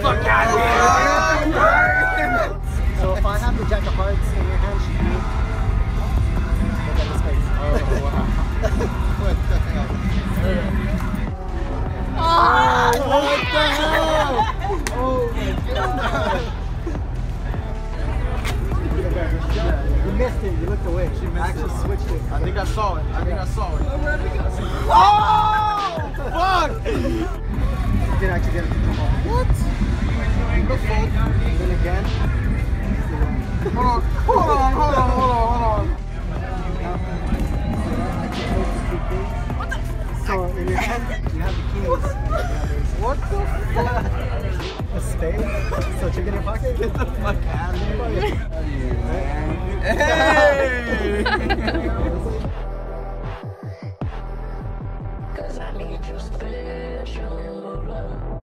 fuck out of here! So if I have the Jack of Hearts in your hand, should you look at his face? Oh, wow. What the hell? Oh, what the hell? Oh my god. You missed it, you looked away. She actually switched it. I think I saw it. I think I saw it. Oh! Fuck! I didn't actually get it to come off. What? Then again. Hold on. What the fuck? So in your hand, you have the keys. What the fuck? A spade? So chicken in your pocket? Get the fuck out of here. Hey!